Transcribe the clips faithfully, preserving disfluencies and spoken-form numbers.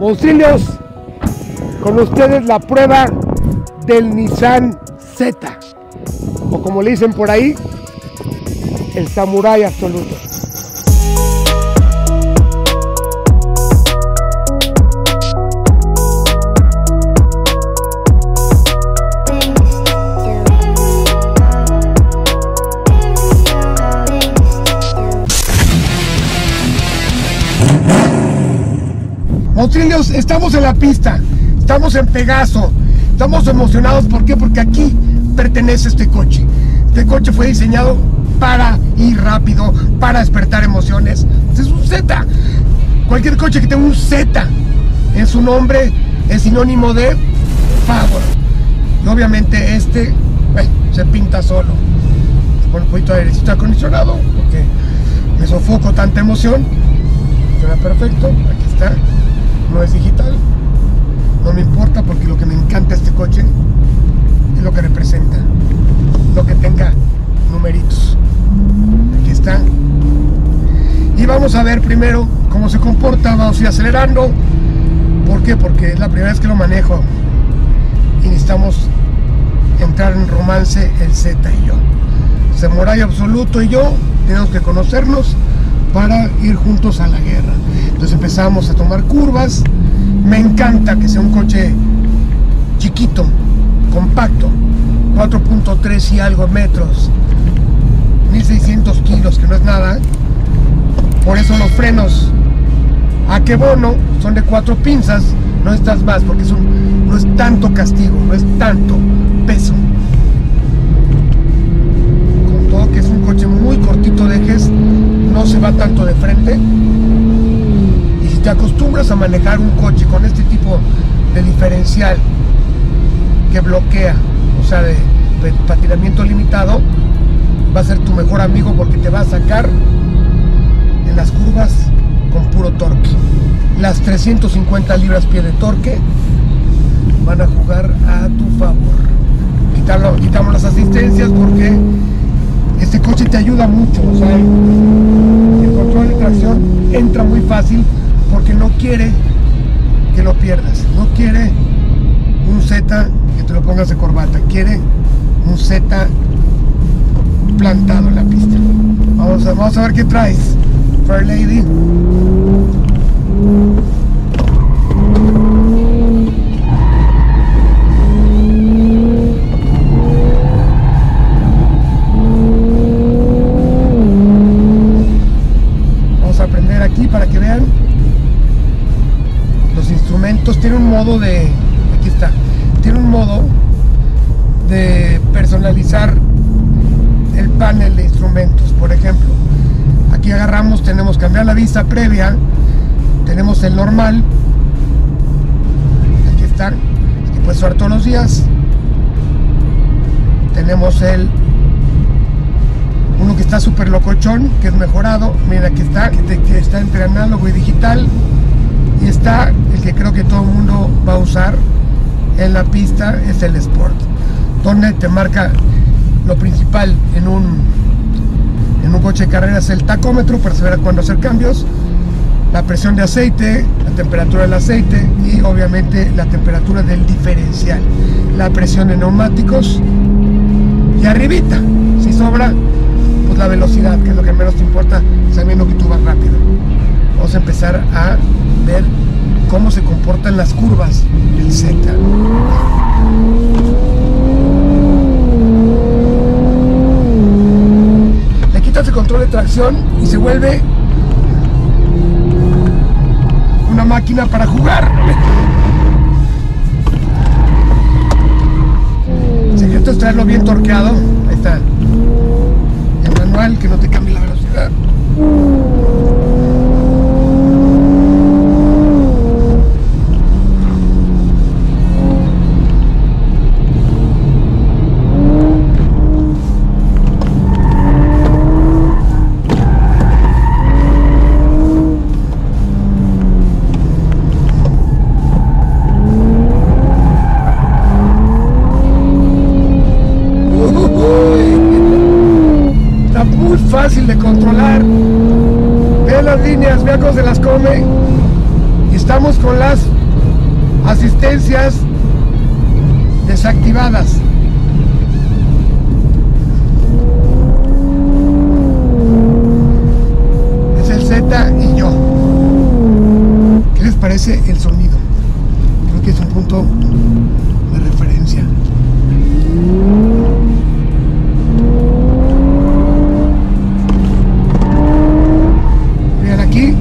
Monstruos, con ustedes la prueba del Nissan Z, o como le dicen por ahí, el samurái absoluto. Monstrillos, estamos en la pista, estamos en Pegaso, estamos emocionados. ¿Por qué? Porque aquí pertenece este coche. Este coche fue diseñado para ir rápido, para despertar emociones. Este es un Z. Cualquier coche que tenga un Z en su nombre es sinónimo de favor. Y obviamente este, bueno, se pinta solo. Con un poquito de airecito acondicionado, porque me sofoco tanta emoción. Queda perfecto, aquí está. No es digital, no me importa, porque lo que me encanta este coche es lo que representa, lo que tenga numeritos. Aquí está. Y vamos a ver primero cómo se comporta. Vamos a ir acelerando. ¿Por qué? Porque es la primera vez que lo manejo y necesitamos entrar en romance el Z y yo. Samurái absoluto y yo tenemos que conocernos para ir juntos a la guerra. Entonces empezamos a tomar curvas. Me encanta que sea un coche chiquito, compacto, cuatro punto tres y algo metros, mil seiscientos kilos, que no es nada. Por eso los frenos a que bono son de cuatro pinzas, no estás más, porque es un, no es tanto castigo, no es tanto peso. Con todo que es un coche muy cortito de ejes, no se va tanto de frente, y si te acostumbras a manejar un coche con este tipo de diferencial que bloquea, o sea, de, de patinamiento limitado, va a ser tu mejor amigo, porque te va a sacar en las curvas con puro torque. Las trescientas cincuenta libras pie de torque van a jugar a tu favor. Quitarlo, quitamos las asistencias, porque este coche te ayuda mucho. O sea, el control de tracción entra muy fácil, porque no quiere que lo pierdas, no quiere un Z que te lo pongas de corbata, quiere un Z plantado en la pista. Vamos a, vamos a ver qué traes, Fairlady. Tiene un modo de, aquí está, tiene un modo de personalizar el panel de instrumentos. Por ejemplo, aquí agarramos, tenemos que cambiar la vista previa, tenemos el normal, aquí está, aquí puedes usar todos los días, tenemos el uno que está súper locochón, que es mejorado, mira, aquí está, que está entre análogo y digital. Y está el que creo que todo el mundo va a usar en la pista, es el Sport, donde te marca lo principal en un, en un coche de carreras: el tacómetro, para saber cuándo hacer cambios, la presión de aceite, la temperatura del aceite y obviamente la temperatura del diferencial, la presión de neumáticos, y arribita, si sobra, pues la velocidad, que es lo que menos te importa, sabiendo que tú vas rápido. Vamos a empezar a ver cómo se comportan las curvas del Z. Le quitas el control de tracción y se vuelve una máquina para jugar. El secreto es traerlo bien torqueado. Ahí está el manual, que no te cambie la velocidad. Fácil de controlar. Ve las líneas, vea cómo se las come. estamos con las asistencias desactivadas. Es el Z y yo. ¿Qué les parece el sonido? Creo que es un punto de referencia. Vean aquí.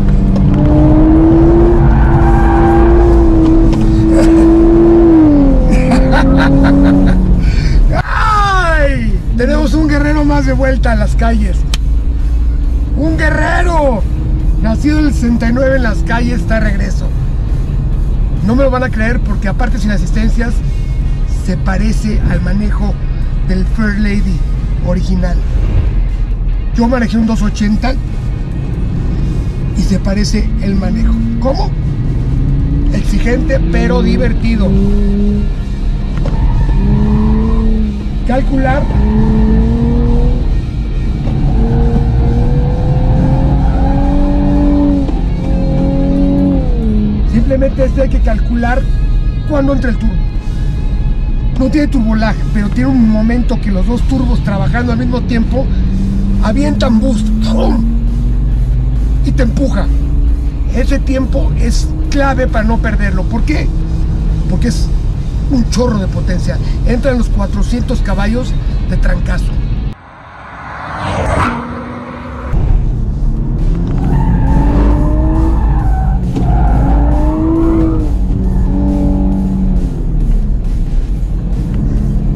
¡Ay! Tenemos un guerrero más de vuelta a las calles. ¡Un guerrero! Nacido en el sesenta y nueve en las calles, está de regreso. No me lo van a creer porque aparte sin asistencias se parece al manejo del Fairlady original. Yo manejé un doscientos ochenta y se parece el manejo. ¿Cómo? Exigente pero divertido. Calcular. Simplemente este hay que calcular cuando entra el turbo. No tiene turbolaje, pero tiene un momento que los dos turbos trabajando al mismo tiempo avientan boost y te empuja. Ese tiempo es clave para no perderlo. ¿Por qué? Porque es un chorro de potencia. Entran los cuatrocientos caballos de trancazo.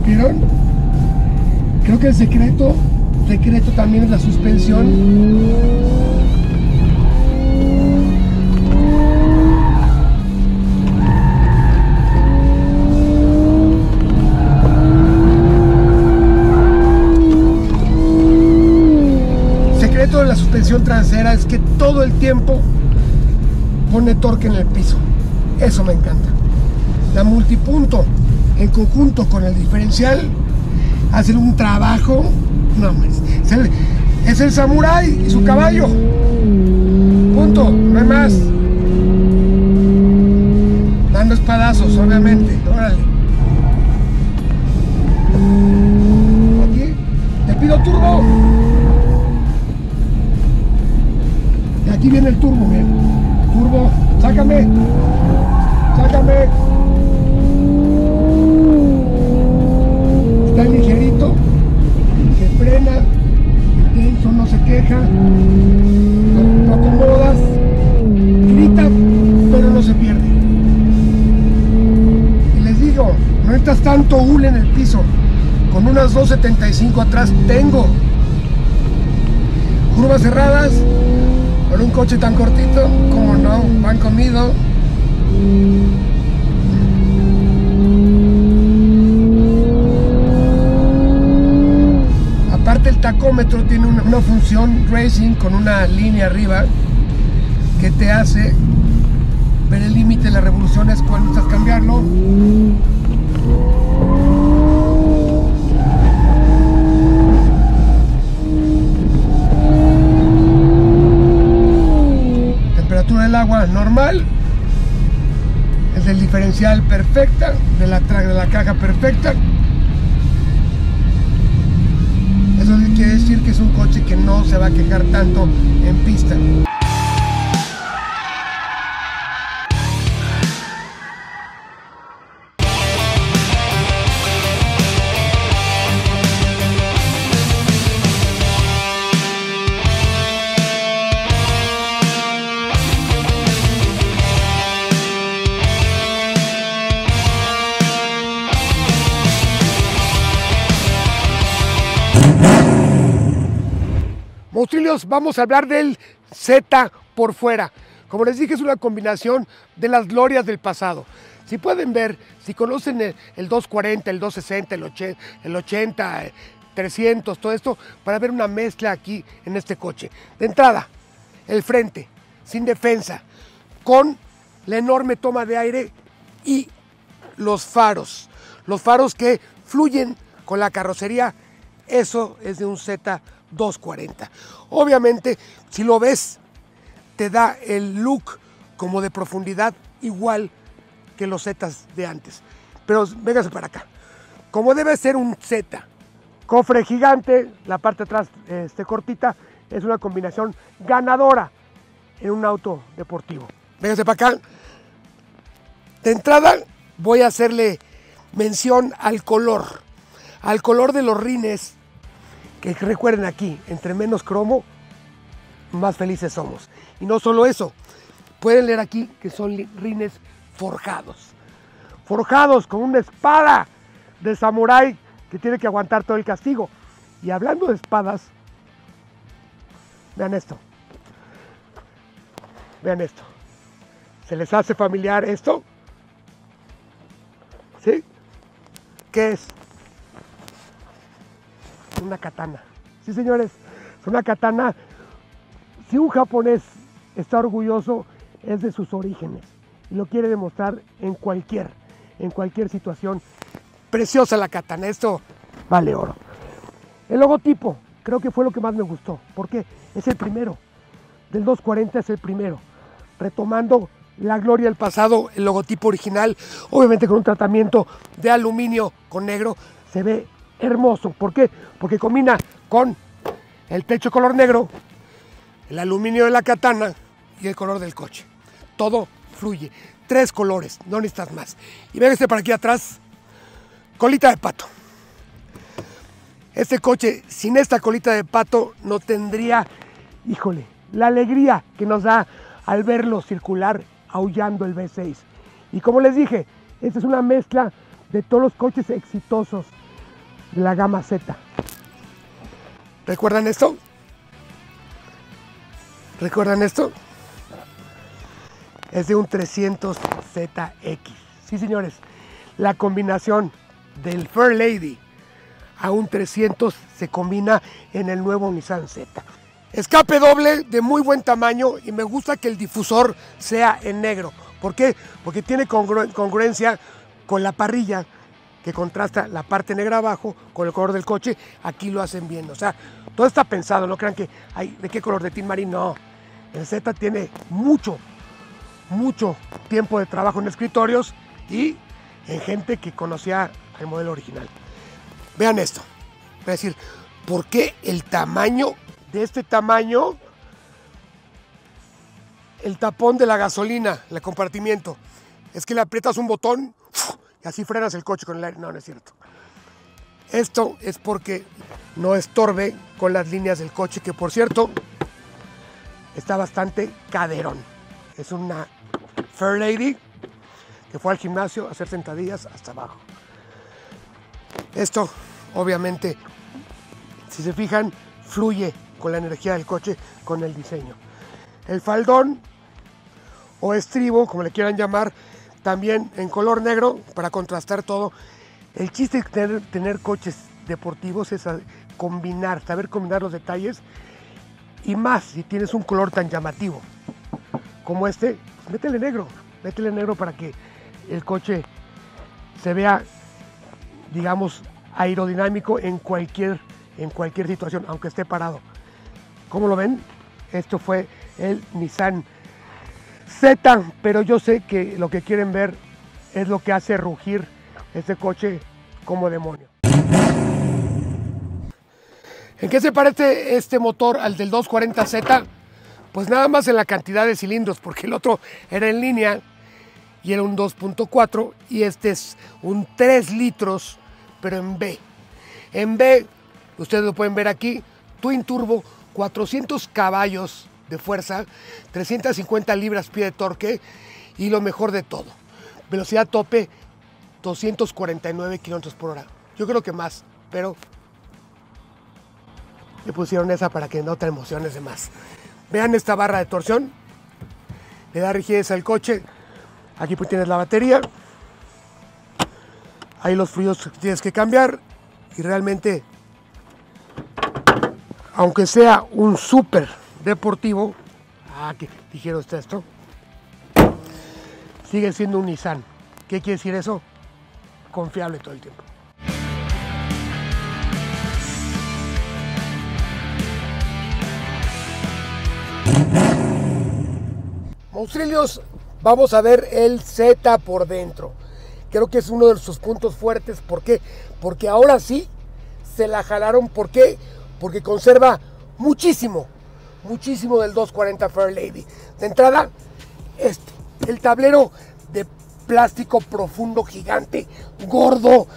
¿Vieron? Creo que el secreto, secreto también es la suspensión. Secreto de la suspensión trasera es que todo el tiempo pone torque en el piso. Eso me encanta. La multipunto en conjunto con el diferencial hacen un trabajo. No, es el, es el samurái y su caballo. Punto, no hay más. Dando espadazos, obviamente. Órale. Aquí, te pido turbo. Y aquí viene el turbo, miren. Turbo, sácame. Sácame. Ligerito, que frena, intenso, no se queja, lo, lo acomodas, grita, pero no se pierde. Y les digo, no necesitas tanto hule en el piso, con unas dos setenta y cinco atrás tengo. Curvas cerradas, con un coche tan cortito, como no, van comido. El tacómetro tiene una, una función racing con una línea arriba que te hace ver el límite de las revoluciones cuando estás cambiando. Temperatura del agua normal, es el diferencial perfecta, de la, de la caja perfecta. Eso quiere decir que es un coche que no se va a quejar tanto en pista. Mostrillos, vamos a hablar del Z por fuera. Como les dije, es una combinación de las glorias del pasado. Si pueden ver, si conocen el, el doscientos cuarenta, el doscientos sesenta, el ochenta, el ochenta, trescientos, todo esto, para ver una mezcla aquí en este coche. De entrada, el frente, sin defensa, con la enorme toma de aire y los faros. Los faros que fluyen con la carrocería, eso es de un Z doscientos cuarenta. Obviamente, si lo ves, te da el look como de profundidad igual que los Zetas de antes. Pero véngase para acá. Como debe ser un Z. Cofre gigante, la parte de atrás este, cortita, es una combinación ganadora en un auto deportivo. Véngase para acá. De entrada voy a hacerle mención al color, al color de los rines, que recuerden aquí, entre menos cromo, más felices somos. Y no solo eso, pueden leer aquí que son rines forjados, forjados con una espada de samurái que tiene que aguantar todo el castigo. Y hablando de espadas, vean esto, vean esto, ¿se les hace familiar esto? ¿Sí? ¿Qué es? Una katana. Sí, señores, es una katana. Si un japonés está orgulloso, es de sus orígenes y lo quiere demostrar en cualquier, en cualquier situación. Preciosa la katana, esto vale oro. El logotipo, creo que fue lo que más me gustó, porque es el primero, del doscientos cuarenta es el primero, retomando la gloria del pasado, el logotipo original, obviamente con un tratamiento de aluminio con negro, se ve hermoso. ¿Por qué? Porque combina con el techo color negro, el aluminio de la katana y el color del coche. Todo fluye. Tres colores, no necesitas más. Y véngase para aquí atrás, colita de pato. Este coche sin esta colita de pato no tendría, híjole, la alegría que nos da al verlo circular aullando el V seis. Y como les dije, esta es una mezcla de todos los coches exitosos de la gama Z. ¿Recuerdan esto? ¿Recuerdan esto? Es de un trescientos Z X. Sí, señores, la combinación del Fairlady a un trescientos se combina en el nuevo Nissan Z. Escape doble de muy buen tamaño y me gusta que el difusor sea en negro. ¿Por qué? Porque tiene congru- congruencia con la parrilla, que contrasta la parte negra abajo con el color del coche. Aquí lo hacen bien, o sea, todo está pensado, no crean que hay de qué color de Tin Marín, no. El Z tiene mucho, mucho tiempo de trabajo en escritorios y en gente que conocía el modelo original. Vean esto, es decir, ¿por qué el tamaño de este tamaño? El tapón de la gasolina, el compartimiento, es que le aprietas un botón y así frenas el coche con el aire. No, no es cierto. Esto es porque no estorbe con las líneas del coche, que por cierto, está bastante caderón. Es una Fairlady que fue al gimnasio a hacer sentadillas hasta abajo. Esto, obviamente, si se fijan, fluye con la energía del coche, con el diseño. El faldón o estribo, como le quieran llamar, también en color negro para contrastar todo. El chiste de tener, tener coches deportivos es combinar, saber combinar los detalles, y más si tienes un color tan llamativo como este, pues métele negro, métele negro para que el coche se vea, digamos, aerodinámico en cualquier, en cualquier situación, aunque esté parado. ¿Cómo lo ven? Esto fue el Nissan Z, pero yo sé que lo que quieren ver es lo que hace rugir este coche como demonio. ¿En qué se parece este motor al del doscientos cuarenta Z? Pues nada más en la cantidad de cilindros, porque el otro era en línea y era un dos punto cuatro y este es un tres litros, pero en B. En B, ustedes lo pueden ver aquí, twin turbo, cuatrocientos caballos de fuerza, trescientas cincuenta libras-pie de torque y lo mejor de todo, velocidad tope doscientos cuarenta y nueve kilómetros por hora. Yo creo que más, pero le pusieron esa para que no te emociones de más. Vean esta barra de torsión, le da rigidez al coche. Aquí pues tienes la batería, ahí los fluidos que tienes que cambiar, y realmente, aunque sea un súper deportivo, ah, que ligero está esto, sigue siendo un Nissan. ¿Qué quiere decir eso? Confiable todo el tiempo. Monstrillos, vamos a ver el Z por dentro. Creo que es uno de sus puntos fuertes. ¿Por qué? Porque ahora sí se la jalaron. ¿Por qué? Porque conserva muchísimo, muchísimo del doscientos cuarenta Fairlady. De entrada, este, el tablero de plástico profundo, gigante, gordo,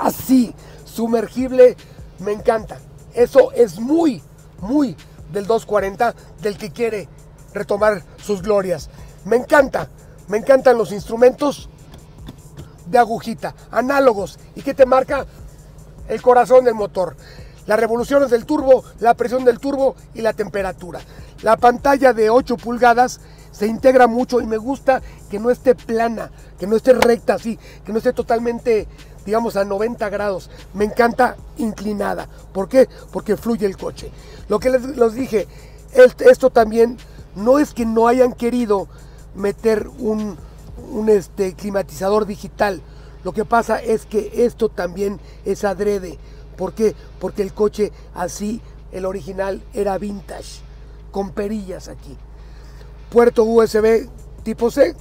así, sumergible, me encanta. Eso es muy, muy del doscientos cuarenta, del que quiere retomar sus glorias. Me encanta. Me encantan los instrumentos de agujita, análogos, y que te marca el corazón del motor, las revoluciones del turbo, la presión del turbo y la temperatura. La pantalla de ocho pulgadas se integra mucho y me gusta que no esté plana, que no esté recta así, que no esté totalmente, digamos, a noventa grados. Me encanta inclinada. ¿Por qué? Porque fluye el coche. Lo que les, les dije, esto también no es que no hayan querido meter un, un este, climatizador digital. Lo que pasa es que esto también es adrede. ¿Por qué? Porque el coche así, el original, era vintage, con perillas aquí. Puerto U S B tipo C,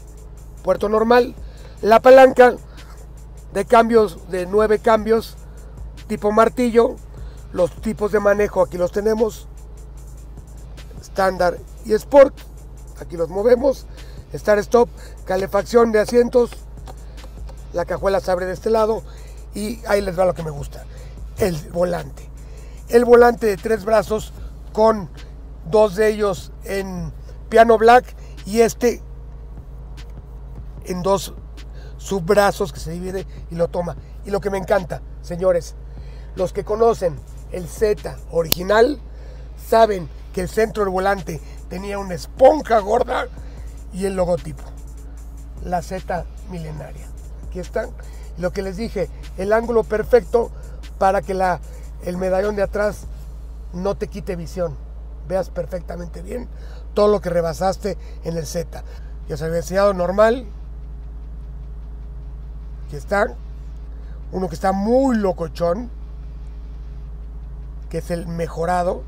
puerto normal, la palanca de cambios, de nueve cambios, tipo martillo. Los tipos de manejo aquí los tenemos, estándar y sport, aquí los movemos. Start stop, calefacción de asientos, la cajuela se abre de este lado y ahí les va lo que me gusta, el volante. El volante de tres brazos con dos de ellos en piano black y este en dos subbrazos que se divide y lo toma. Y lo que me encanta, señores, los que conocen el Z original saben que el centro del volante tenía una esponja gorda y el logotipo, la Z milenaria. Aquí están. Lo que les dije, el ángulo perfecto para que la, el medallón de atrás no te quite visión, veas perfectamente bien todo lo que rebasaste en el Z. Ya os había enseñado normal. Aquí están. Uno que está muy locochón, que es el mejorado,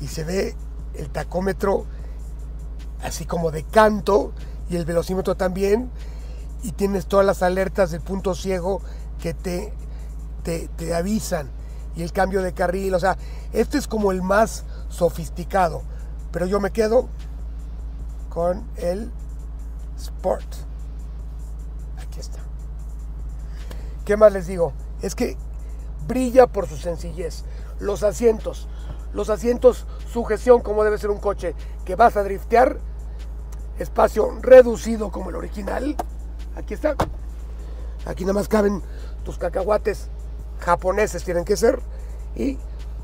y se ve el tacómetro así como de canto y el velocímetro también, y tienes todas las alertas del punto ciego que te, te, te avisan, y el cambio de carril. O sea, este es como el más sofisticado, pero yo me quedo con el Sport. Aquí está. ¿Qué más les digo? Es que brilla por su sencillez. Los asientos, los asientos, sujeción como debe ser un coche que vas a driftear, espacio reducido como el original. Aquí está. Aquí nada más caben tus cacahuates japoneses, tienen que ser. Y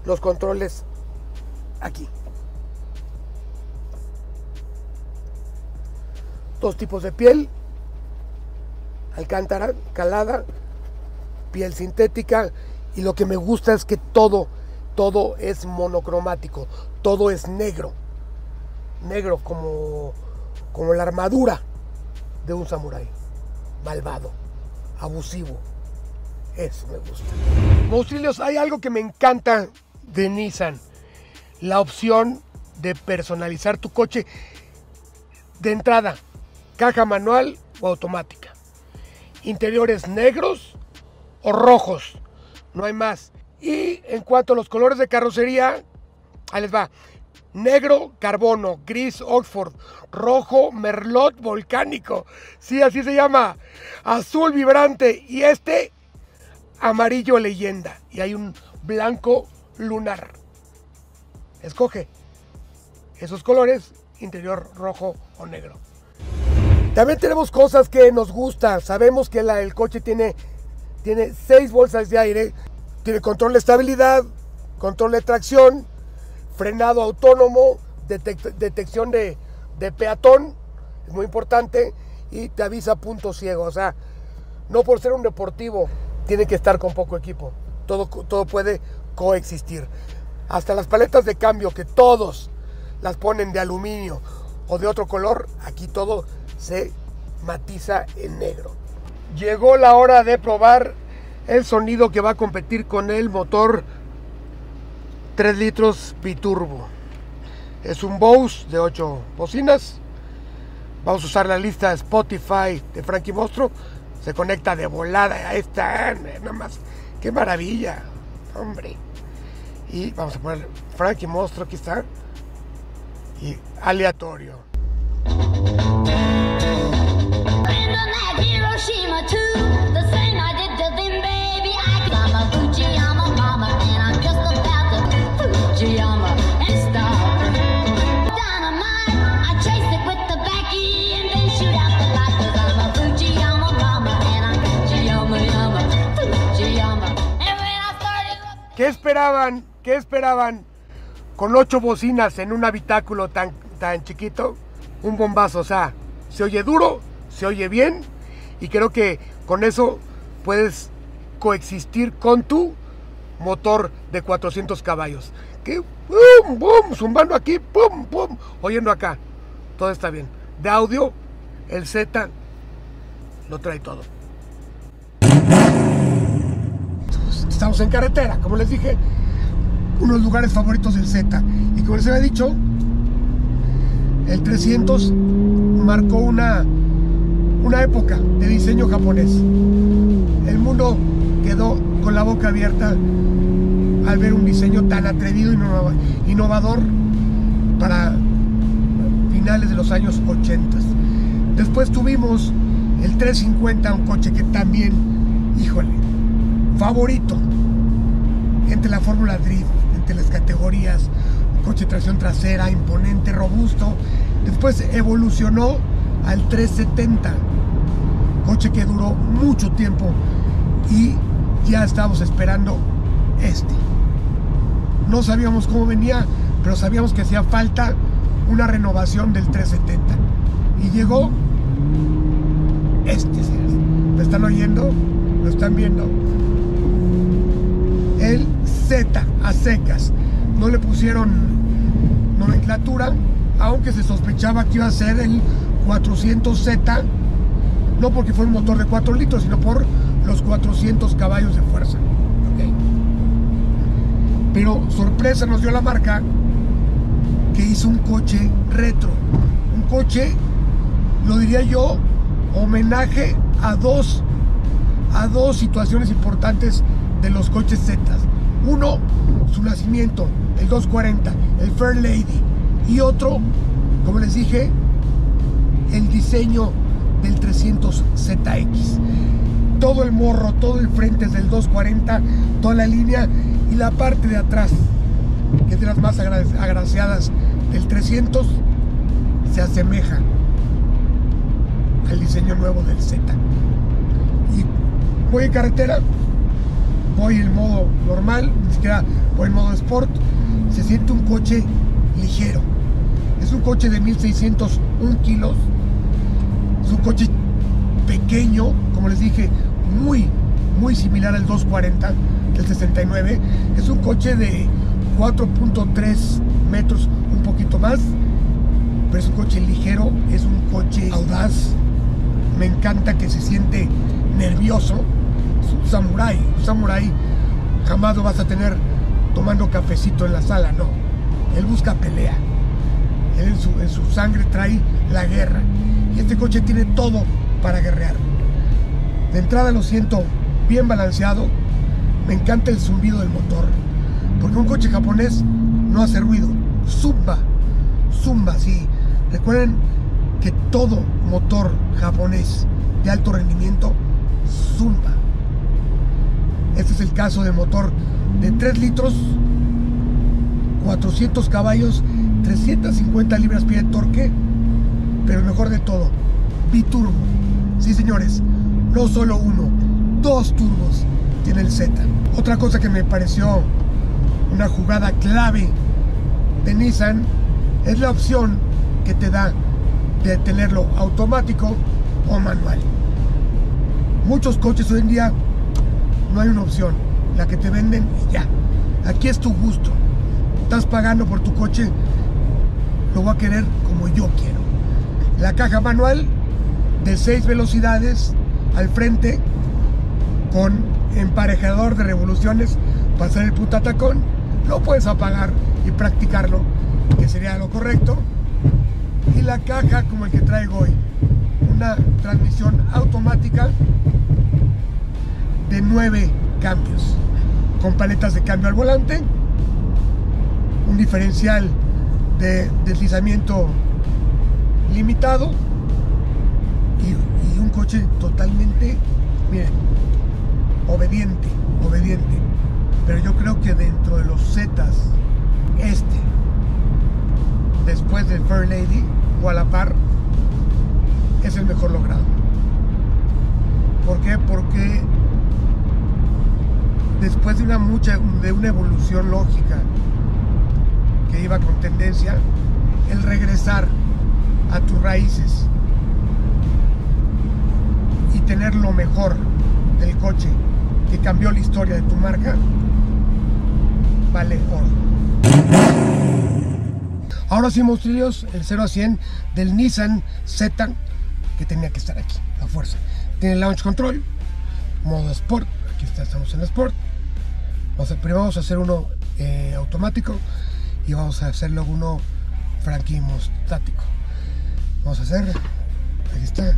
los controles aquí. Dos tipos de piel: alcántara, calada, piel sintética. Y lo que me gusta es que todo, todo es monocromático, todo es negro. Negro como, como la armadura de un samurái. Malvado, abusivo. Eso me gusta. Monstrillos, hay algo que me encanta de Nissan: la opción de personalizar tu coche. De entrada, caja manual o automática. Interiores negros o rojos. No hay más. Y en cuanto a los colores de carrocería, ahí les va: negro, carbono; gris, Oxford; rojo, merlot volcánico, sí, así se llama; azul vibrante, y este, amarillo leyenda, y hay un blanco lunar. Escoge esos colores, interior rojo o negro. También tenemos cosas que nos gustan. Sabemos que la, el coche tiene, tiene seis bolsas de aire. Tiene control de estabilidad, control de tracción, frenado autónomo, detect detección de, de peatón, es muy importante, y te avisa punto ciego. O sea, no por ser un deportivo, tiene que estar con poco equipo. Todo, todo puede coexistir. Hasta las paletas de cambio, que todos las ponen de aluminio o de otro color, aquí todo se matiza en negro. Llegó la hora de probar el sonido que va a competir con el motor tres litros biturbo. Es un Bose de ocho bocinas. Vamos a usar la lista Spotify de Frankymostro. Se conecta de volada. Ahí está, nada más. ¡Qué maravilla! Hombre. Y vamos a poner Frankymostro. Aquí está. Y aleatorio. ¿Qué esperaban? ¿Qué esperaban? Con ocho bocinas en un habitáculo tan, tan chiquito, un bombazo. O sea, se oye duro, se oye bien, y creo que con eso puedes coexistir con tu motor de cuatrocientos caballos. Que boom, boom, zumbando aquí, pum, pum, oyendo acá. Todo está bien. De audio, el Z lo trae todo. Estamos en carretera, como les dije, unos lugares favoritos del Z. Y como les había dicho, el trescientos marcó una, una época de diseño japonés. El mundo quedó con la boca abierta al ver un diseño tan atrevido e innovador para finales de los años ochenta. Después tuvimos el trescientos cincuenta, un coche que también, híjole, favorito entre la fórmula drift, entre las categorías, un coche de tracción trasera imponente, robusto. Después evolucionó al trescientos setenta, coche que duró mucho tiempo, y ya estábamos esperando este. No sabíamos cómo venía, pero sabíamos que hacía falta una renovación del trescientos setenta, y llegó este. ¿Me están oyendo? ¿Lo están viendo? El Z a secas. No le pusieron nomenclatura, aunque se sospechaba que iba a ser el cuatrocientos Z, no porque fue un motor de cuatro litros, sino por los cuatrocientos caballos de fuerza. ¿Okay? Pero sorpresa nos dio la marca, que hizo un coche retro, un coche, lo diría yo, homenaje a dos a dos situaciones importantes de los coches Z. Uno, su nacimiento, el doscientos cuarenta, el Fairlady, y otro, como les dije, el diseño del trescientos Z X. Todo el morro, todo el frente es del doscientos cuarenta, toda la línea, y la parte de atrás, que es de las más agraciadas del trescientos, se asemeja al diseño nuevo del Z. Y voy en carretera, voy en modo normal, ni siquiera voy en modo sport. Se siente un coche ligero. Es un coche de mil seiscientos uno kilos. Es un coche pequeño, como les dije, muy, muy similar al doscientos cuarenta del sesenta y nueve. Es un coche de cuatro punto tres metros, un poquito más, pero es un coche ligero, es un coche audaz. Me encanta que se siente nervioso. Es un samurái. Un samurái jamás lo vas a tener tomando cafecito en la sala, no. Él busca pelea. Él en su, en su sangre trae la guerra. Y este coche tiene todo para guerrear. De entrada lo siento bien balanceado. Me encanta el zumbido del motor, porque un coche japonés no hace ruido. Zumba, zumba, sí. Recuerden que todo motor japonés de alto rendimiento zumba. Este es el caso del motor de tres litros, cuatrocientos caballos, trescientos cincuenta libras-pie de torque, pero mejor de todo, biturbo. Sí, señores, no solo uno, dos turbos tiene el Z. Otra cosa que me pareció una jugada clave de Nissan es la opción que te da de tenerlo automático o manual. Muchos coches hoy en día no hay una opción, la que te venden y ya. Aquí es tu gusto. Estás pagando por tu coche, lo voy a querer como yo quiero. La caja manual de seis velocidades al frente, con emparejador de revoluciones para hacer el putatacón. Lo puedes apagar y practicarlo que sería lo correcto, y la caja como el que traigo hoy, una transmisión automática de nueve cambios, con paletas de cambio al volante, un diferencial de deslizamiento limitado y, y un coche totalmente, miren, obediente, obediente. Pero yo creo que dentro de los Zetas, este, después del Fairlady o a la par, es el mejor logrado. ¿Por qué? Porque después de una mucha, de una evolución lógica que iba con tendencia, el regresar a tus raíces y tener lo mejor del coche que cambió la historia de tu marca, vale oro. Ahora sí, monstruos, el cero a cien del Nissan Z, que tenía que estar aquí a fuerza. Tiene launch control, modo sport, aquí está, estamos en sport. Vamos a, primero vamos a hacer uno eh, automático y vamos a hacer luego uno frankymostático. Vamos a hacer, aquí está.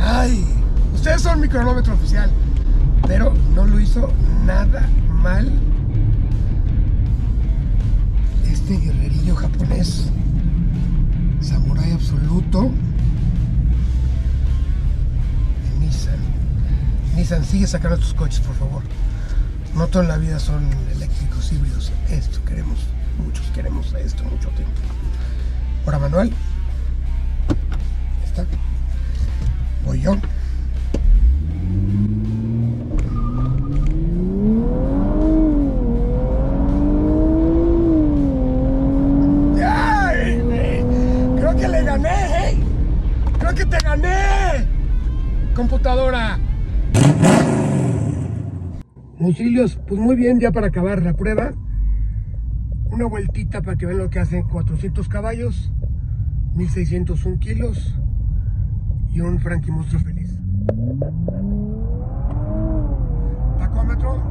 Ay, ustedes son mi cronómetro oficial, pero no lo hizo nada mal este guerrerillo japonés, samurái absoluto, de Nissan. Nissan, sigue sacando estos coches, por favor. No toda la vida son eléctricos, híbridos. Esto queremos, muchos queremos a esto mucho tiempo. Ahora manual. Voy yo. ¡Ay, güey! Creo que le gané, ¿eh? Creo que te gané, computadora. Monstruos, pues muy bien, ya para acabar la prueba, una vueltita para que vean lo que hacen. Cuatrocientos caballos, mil seiscientos uno kilos y un Frankymostro feliz. Tacómetro.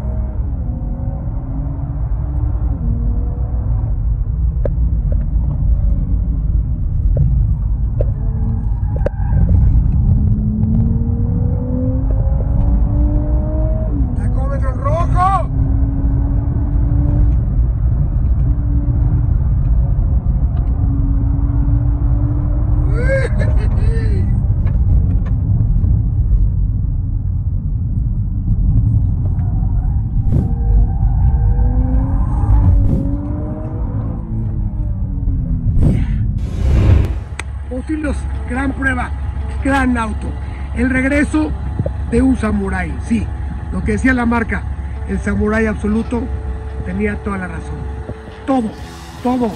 Tacómetro rojo. Gran prueba, gran auto, el regreso de un samurái. Sí, lo que decía la marca, el samurái absoluto, tenía toda la razón. Todo, todo,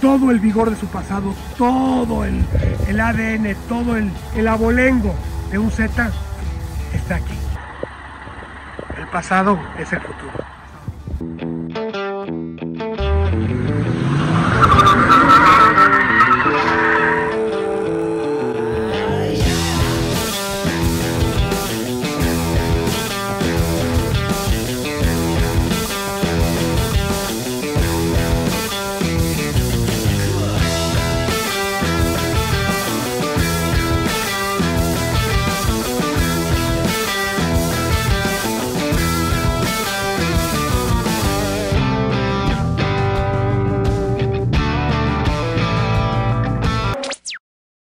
todo el vigor de su pasado, todo el, el A D N, todo el, el abolengo de un Z está aquí. El pasado es el futuro.